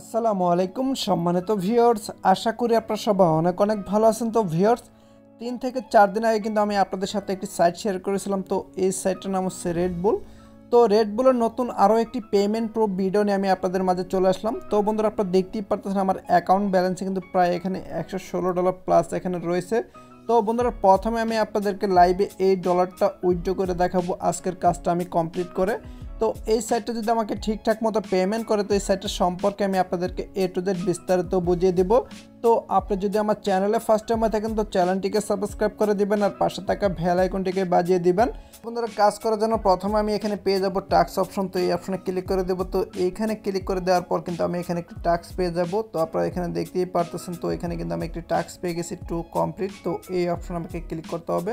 আসসালামু আলাইকুম সম্মানিত ভিউয়ার্স, আশা করি আপনারা সবাই অনেক অনেক ভালো আছেন। তো ভিউয়ার্স, 3 থেকে 4 দিন আগে কিন্তু আমি আপনাদের সাথে একটি সাইট শেয়ার করেছিলাম। তো এই সাইটটার নাম হচ্ছে রেডবুল। তো রেডবুলের নতুন আরও একটি পেমেন্ট প্রুফ ভিডিও নিয়ে আমি আপনাদের মাঝে চলে আসলাম। তো বন্ধুরা, আপনারা দেখতেই পারতেছেন আমার অ্যাকাউন্ট ব্যালেন্সে কিন্তু প্রায় এখানে $116 প্লাস এখানে রয়েছে। তো বন্ধুরা, প্রথমে আমি আপনাদেরকে লাইভে এই ডলারটা উইথড্র করে দেখাবো আজকের কাজটা আমি কমপ্লিট করে। তো এই সাইটটা যদি আমাকে ঠিকঠাক মতো পেমেন্ট করে, তো এই সাইটটা সম্পর্কে আমি আপনাদেরকে A to Z বিস্তারিত বুঝিয়ে দেব। তো আপনি যদি আমার চ্যানেলে ফার্স্ট টাইম থাকেন, তো চ্যানেলটিকে সাবস্ক্রাইব করে দিবেন আর পাশে থাকা বেল আইকনটিকে বাজিয়ে দিবেন। বন্ধুরা, কাজ করার জন্য প্রথমে আমি এখানে পেয়ে যাব টাস্ক অপশন। তো এই অপশনে ক্লিক করে দেব। তো এইখানে ক্লিক করে দেওয়ার পর কিন্তু আমি এখানে একটি টাস্ক পেয়ে যাব। তো আপনারা এখানে দেখতেই পারতেছেন। তো এখানে কিন্তু আমি একটি টাস্ক পেয়ে গেছি টু কমপ্লিট। তো এই অপশনে আমাকে ক্লিক করতে হবে।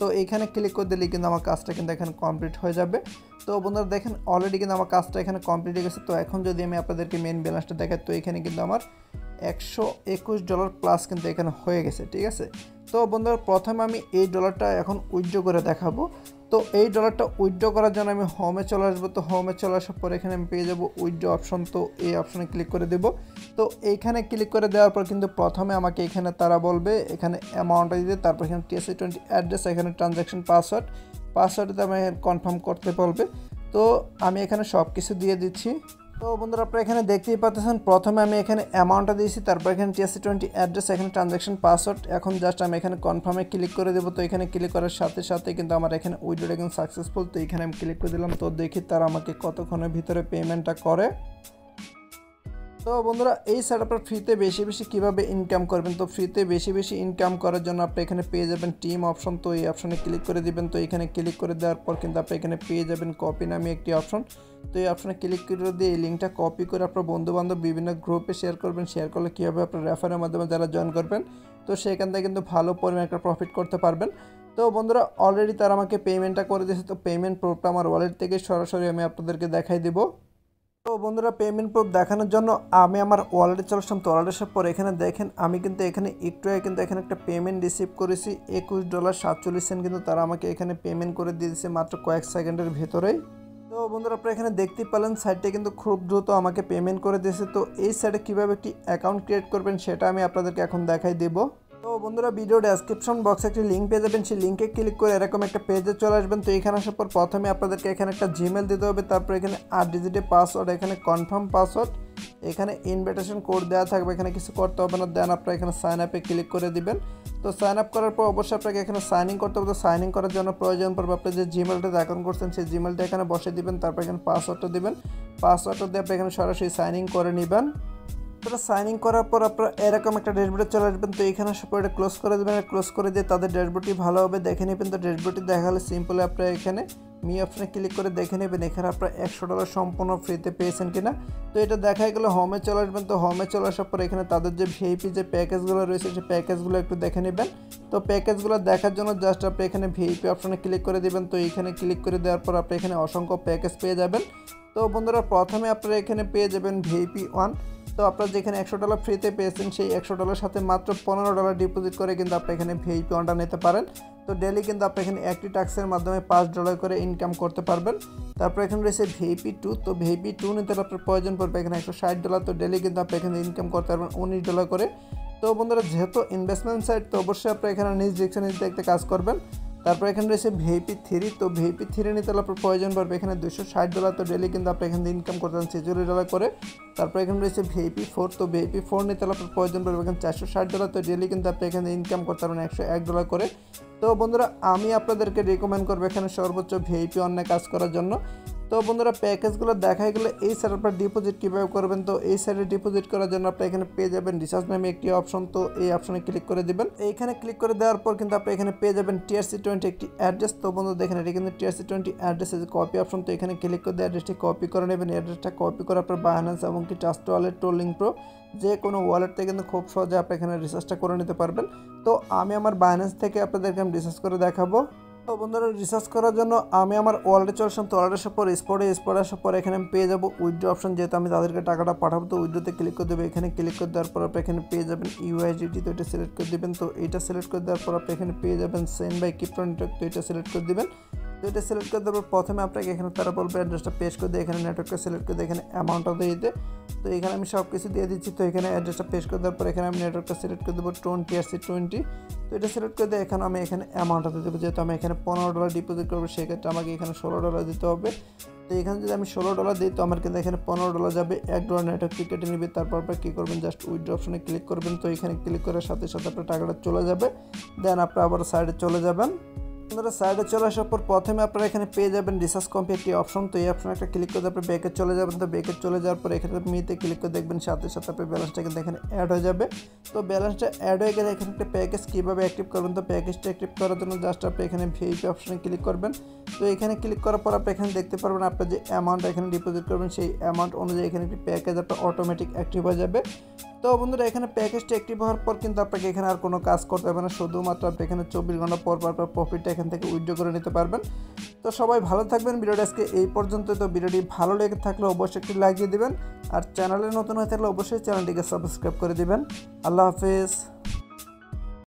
তো এইখানে ক্লিক করে দিলে কিন্তু আমার কাজটা কিন্তু এখানে কমপ্লিট হয়ে যাবে। তো বন্ধুরা দেখেন, অলরেডি কিন্তু আমার কাজটা এখানে কমপ্লিট হয়ে গেছে। তো এখন যদি আমি আপনাদেরকে মেন ব্যালেন্সটা দেখাই, তো এখানে কিন্তু আমার $121 প্লাস কিন্তু এখানে হয়ে গেছে, ঠিক আছে। তো বন্ধুরা, প্রথমে আমি এই ডলারটা এখন উইথড্র করে দেখাবো। তো এই ডলারটা উইথড্র করার জন্য আমি হোমে চলে আসবো। তো হোমে চলে আসার পর এখানে আমি পেয়ে যাবো উইথড্র অপশন। তো এই অপশনে ক্লিক করে দেব। তো এইখানে ক্লিক করে দেওয়ার পর কিন্তু প্রথমে আমাকে এখানে তারা বলবে এখানে অ্যামাউন্টটা দিতে, তারপর এখানে TRC20 অ্যাড্রেস, এখানে ট্রানজ্যাকশন পাসওয়ার্ডটা আমি কনফার্ম করতে বলবে। তো আমি এখানে সব কিছু দিয়ে দিচ্ছি। তো বন্ধুরা, আপনারা এখানে দেখতেই পাচ্ছেন প্রথমে আমি এখানে অ্যামাউন্টটা দিয়েছি, তারপর এখানে TRC20 অ্যাড্রেস, এখানে ট্রানজ্যাকশন পাসওয়ার্ড। এখন জাস্ট আমি এখানে কনফার্মে ক্লিক করে দেবো। তো এখানে ক্লিক করার সাথে সাথে কিন্তু আমার এখানে উইথড্রটা কিন্তু সাকসেসফুল। তো এখানে আমি ক্লিক করে দিলাম। তো দেখি তারা আমাকে কতক্ষণের ভিতরে পেমেন্টটা করে। তো বন্ধুরা, এই সাইট আপনার ফ্রিতে বেশি কীভাবে ইনকাম করবেন। তো ফ্রিতে বেশি ইনকাম করার জন্য আপনি এখানে পেয়ে যাবেন টিম অপশন। তো এই অপশনে ক্লিক করে দিবেন। তো এখানে ক্লিক করে দেওয়ার পর কিন্তু আপনি এখানে পেয়ে যাবেন কপি নামে একটি অপশন। তো এই অপশনে ক্লিক করে দিয়ে এই লিঙ্কটা কপি করে আপনার বন্ধুবান্ধব বিভিন্ন গ্রুপে শেয়ার করবেন। শেয়ার করলে কী হবে, আপনার রেফারের মাধ্যমে যারা জয়েন করবেন তো সেখান থেকে কিন্তু ভালো পরিমাণে একটা প্রফিট করতে পারবেন। তো বন্ধুরা, অলরেডি তারা আমাকে পেমেন্টটা করে দিয়েছে। তো পেমেন্ট প্রুফটা আমার ওয়ালেট থেকে সরাসরি আমি আপনাদেরকে দেখাই দেবো। তো বন্ধুরা, পেমেন্ট প্রুফ দেখানোর জন্য আমি আমার ওয়ালেটে চলে আসলাম। তো ওয়ালেট আসার পর এখানে দেখেন আমি কিন্তু এখানে একটু আগে কিন্তু এখানে একটা পেমেন্ট রিসিভ করেছি $21.47 কিন্তু তারা আমাকে এখানে পেমেন্ট করে দিয়েছে মাত্র কয়েক সেকেন্ডের ভেতরেই। তো বন্ধুরা, আপনারা এখানে দেখতে পেলেন সাইটটা কিন্তু খুব দ্রুত আমাকে পেমেন্ট করে দিয়েছে। তো এই সাইটে কীভাবে একটি অ্যাকাউন্ট ক্রিয়েট করবেন সেটা আমি আপনাদেরকে এখন দেখাই দেবো। তো বন্ধুরা, ভিডিও ডেসক্রিপশন বক্সে একটি লিঙ্ক পেয়ে যাবেন। সেই লিঙ্কে ক্লিক করে এরকম একটা পেজে চলে আসবেন। তো এখানে আসার পর প্রথমে আপনাদেরকে এখানে একটা জিমেল দিতে হবে, তারপর এখানে 8 ডিজিটের পাসওয়ার্ড, এখানে কনফার্ম পাসওয়ার্ড, এখানে ইনভাইটেশন কোড দেওয়া থাকবে, এখানে কিছু করতে হবে না। দেন আপনারা এখানে সাইন আপে ক্লিক করে দিবেন। তো সাইন আপ করার পর অবশ্যই আপনাকে এখানে সাইন ইন করতে হবে। তো সাইন ইন করার জন্য প্রয়োজন পড়বে আপনি যে জিমেলটাতে অ্যাকাউন্ট করছেন সেই জিমেলটা এখানে বসে দিবেন, তারপর এখানে পাসওয়ার্ডটা দিবেন। পাসওয়ার্ডটা দিয়ে আপনি এখানে সরাসরি সাইন ইন করে নেবেন। আপনারা সাইন ইন করার পর আপনারা এরকম একটা ড্যাশবোর্ডে চলে আসবেন। তো এখানে সব এটা ক্লোজ করে দেবেন। ক্লোজ করে দিয়ে তাদের ড্যাশবোর্ডটি ভালোভাবে দেখে নেবেন। তো ড্যাশবোর্ডটি দেখালে সিম্পলি আপনারা এখানে মি অপশনে ক্লিক করে দেখে নেবেন এখানে আপনারা $100 সম্পূর্ণ ফ্রিতে পেয়েছেন কিনা। তো এটা দেখা গেলে হোমে চলে আসবেন। তো হোমে চলে আসার পর এখানে তাদের যে ভিআইপি যে প্যাকেজগুলো রয়েছে সেই প্যাকেজগুলো একটু দেখে নেবেন। তো প্যাকেজগুলো দেখার জন্য জাস্ট আপনি এখানে ভিআইপি অপশনে ক্লিক করে দেবেন। তো এখানে ক্লিক করে দেওয়ার পর আপনি এখানে অসংখ্য প্যাকেজ পেয়ে যাবেন। তো বন্ধুরা, প্রথমে আপনারা এখানে পেয়ে যাবেন VIP 1। তো আপনারা যেখানে $100 ফ্রিতে পেয়েছেন সেই $100 সাথে মাত্র $15 ডিপোজিট করে কিন্তু আপনি এখানে VIP 1টা নিতে পারেন। তো ডেলি কিন্তু আপনি এখানে একটি টাস্কের মাধ্যমে $5 করে ইনকাম করতে পারবেন। তারপর এখানে রয়েছে VIP 2। তো VIP 2 নিতে আপনার প্রয়োজন পড়বে এখানে $160। তো ডেলি কিন্তু আপনি এখানে ইনকাম করতে পারবেন $19 করে। তো বন্ধুরা, যেহেতু ইনভেস্টমেন্ট সাইট তো অবশ্যই আপনি এখানে নিজ ডিরেকশনে একটা কাজ করবেন। তারপর এখানে রয়েছে VIP 3। তো VIP 3 নিতে আপনার প্রয়োজন পড়বে এখানে $260। তো ডেলি কিন্তু আপনি এখান থেকে ইনকাম করতেন $46 করে। তারপর এখানে রয়েছে VIP 4। তো VIP 4 নিতে আপনার প্রয়োজন পড়বে এখানে $460। তো ডেলি কিন্তু আপনি এখানে ইনকাম করতে পারবেন $101 করে। তো বন্ধুরা, আমি আপনাদেরকে রেকমেন্ড করবো এখানে সর্বোচ্চ VIP 1 কাজ করার জন্য। তো বন্ধুরা, প্যাকেজগুলো দেখা গেলে এই সাইটে আপনার ডিপোজিট কীভাবে করবেন। তো এই সাইটে ডিপোজিট করার জন্য আপনি এখানে পেয়ে যাবেন রিচার্জ নামে একটি অপশন। তো এই অপশনে ক্লিক করে দেবেন। এইখানে ক্লিক করে দেওয়ার পর কিন্তু আপনি এখানে পেয়ে যাবেন TRC20 একটি অ্যাড্রেস। তো বন্ধুরা দেখেন এটা কিন্তু TRC20 অ্যাড্রেসে যে কপি অপশন। তো এখানে ক্লিক করে দিয়ে অ্যাড্রেসটি কপি করে নেবেন। অ্যাড্রেসটা কপি করে আপনার বাইন্যান্স এবং কি ট্রাস্ট ওয়ালেট, টোলিং প্রো যে কোনো ওয়ালেট থেকে কিন্তু খুব সহজে আপনি এখানে রিচার্জটা করে নিতে পারবেন। তো আমি আমার বাইন্যান্স থেকে আপনাদেরকে আমি রিচার্জ করে দেখাবো। তো বন্ধুরা, রিচার্জ করার জন্য আমি আমার ওয়ালেটে চলে আসলাম। তো ওয়ালেট আসার পর স্পট আসার পর এখানে আমি পেয়ে যাবো উইথড্র অপশন, যেহেতু আমি তাদেরকে টাকাটা পাঠাবো। তো উইথড্রতে ক্লিক করে দেবে। এখানে ক্লিক করে দেওয়ার পর আপনি এখানে পেয়ে যাবেন USDT। তো এটা সিলেক্ট করে দেবেন। তো এটা সিলেক্ট করে দেওয়ার পর আপনি এখানে পেয়ে যাবেন সেন্ড বাই ক্রিপ্টো নেটওয়ার্ক। তো এটা সিলেক্ট করে দেবেন। तो ये सिलेक्ट कर देवर प्रथम आपके एखे तरा बोलो एड्रेसटा पेज कर दिए नेटवर्क सिलेक्ट कर दिए अमाउंटा दिए दे तो ये सब किस दिए दीची तो ये एड्रेसटा पेज कर देवर पर नेटवर्क सिलेक्ट कर देव TRC20 तो ये सिलेक्ट कर दिए एखे अमाउंटा दिए देव जेहतु हमें एखे $15 डिपोजिट करब से क्षेत्र में एखे $16 दीते हैं तो ये जो $16 दी तो हमारे एखे $15 जाए $1 नेटवर्क फी केटे नीबी तरह क्यों करबें जस्ट उइड्रो अपने क्लिक करबें तो ये क्लिक कर साथ ही साथ टाका चले जाए दें आप आबार साइडे चले जाबेन अपना साइडे चले आसार पर प्रथम अपना एखे पे जा रिसार्च कम्पी एक अपशन तो ये अपशन एक क्लिक कर अपनी बैके चले जाबेन तो बैके चले जावर पर एखे मीते क्लिक कर देखें साथ ही साथ बैलेंसटा एखे ऐड हो जाए तो बैलेंसटा ऐड हो गए एखे एक पैकेज कीभाबे एक्टिव करबें तो पैकेजटा एक्टिव करार जन्य जस्ट अपनी एखे वीआईपी अपशने क्लिक करबें तो ये क्लिक करार पर आप एखे देखते पाबेन आपनार जे अमाउंट एखे डिपोजिट करबें सेई अमाउंट अनुयायी एखे एक पैकेज आपनार अटोमेटिक एक्टिव हो जाए तो बंधुरा एखे पैकेजटी एक्टिव होवार पर क्योंकि आपके एखे और कोनो काज करते हैं ना शुधुमात्र आप एखे 24 घंटा पर प्रॉफिट एखान थेके उइड्रो करे निते पारबेन तो सबाई भालो थाकबेन भिडियोटा आजके एई पर्यन्तई तो भिडियोटी भालो लेगे थाकले अवश्यई एकटि लाइक दिए दिबेन और चैनेले नतुन हये थाकले अवश्यई चैनलटिके सबस्क्राइब करे दिबेन आल्लाह हाफेज।